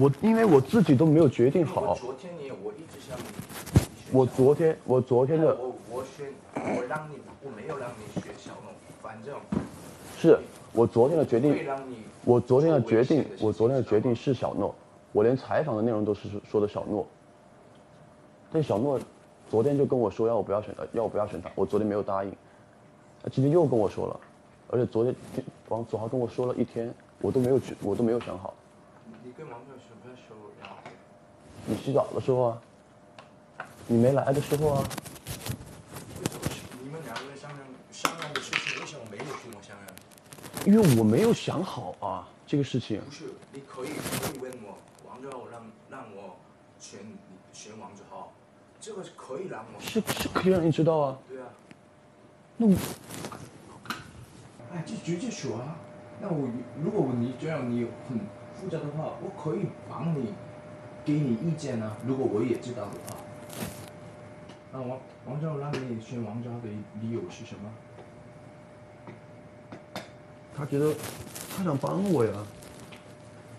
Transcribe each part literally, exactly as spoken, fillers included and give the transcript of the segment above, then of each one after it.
我因为我自己都没有决定好。昨天你我一直想你。我昨天我昨天的。我我选我让你我没有让你选小龙，反正。是我昨天的决定。我昨天的决定，我昨天的决定是小诺，我连采访的内容都是说的小诺。但小诺昨天就跟我说要我不要选他，要我不要选他，我昨天没有答应。他今天又跟我说了，而且昨天王祖豪跟我说了一天，我都没有去，我都没有想好。你跟王总什么时候聊？你洗澡的时候啊，你没来的时候啊。你们两个商量商量的事情，为什么没有跟我商量？因为我没有想好啊，这个事情。不是，你可以可以问我，王总让让我选选王总，这个是可以让我。是是可以让你知道啊。对啊。那我，哎，就直接说啊。那我如果你这样你很复杂的话，我可以帮你，给你意见啊。如果我也知道的话，那王王昭让你选王昭的理由是什么？他觉得他想帮我呀。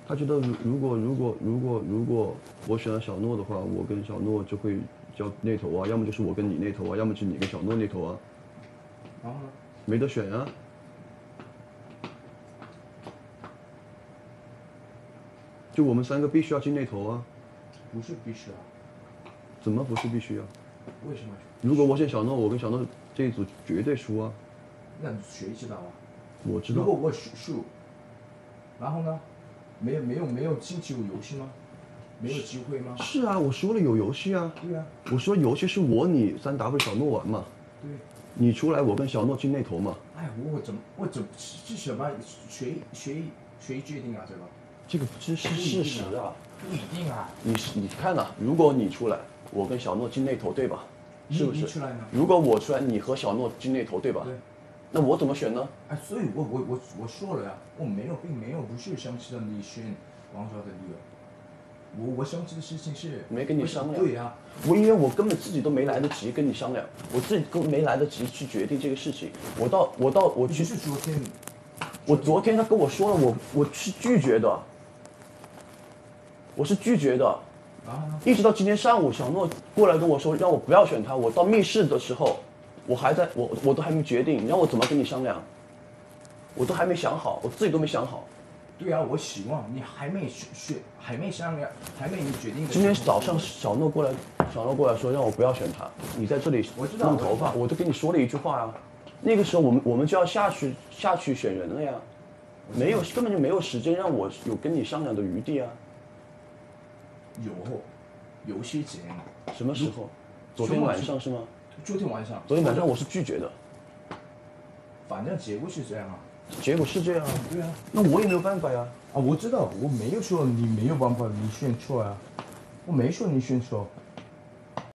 他觉得如果如果如果如果我选了小诺的话，我跟小诺就会叫那头啊，要么就是我跟你那头啊，要么就是你跟小诺那头啊。然后呢？没得选啊。就我们三个必须要进那头啊。不是必须啊。怎么不是必须啊？为什么？如果我选小诺，我跟小诺这一组绝对输啊。那谁知道啊？我知道。如果我输输，然后呢？没有没有没有进球游戏吗？没有机会吗？是啊，我说了有游戏啊。对啊。我说游戏是我你三 W 小诺玩嘛。对。你出来，我跟小诺进那头嘛。哎，我怎么我怎么是什么？谁谁谁决定啊？这个？这个这是事实啊，不一定啊。你你看啊，如果你出来，我跟小诺进那头，对吧？是不是？出来呢？如果我出来，你和小诺进那头，对吧？对。那我怎么选呢？哎，所以我我我我说了呀、啊，我没有并没有不是相信你选王昭的理由。我我相信的事情是没跟你商量。对呀、啊，我因为我根本自己都没来得及跟你商量，我自己都没来得及去决定这个事情。我到我到我去。是昨天。我昨天他跟我说了，我我是拒绝的。我是拒绝的，一直到今天上午，小诺过来跟我说让我不要选他。我到密室的时候，我还在我我都还没决定，你让我怎么跟你商量？我都还没想好，我自己都没想好。对啊，我希望你还没选，还没商量，还没决定。今天早上小诺过来，小诺过来说让我不要选他。你在这里弄头发，我都跟你说了一句话啊。那个时候我们我们就要下去下去选人了呀，没有根本就没有时间让我有跟你商量的余地啊。有，有些节目。什么时候？昨天晚上是吗？昨天晚上。昨天晚上我是拒绝的。反正结果是这样啊。结果是这样啊。对啊。那我也没有办法呀。啊，我知道，我没有说你没有办法，你选错啊。我没说你选错。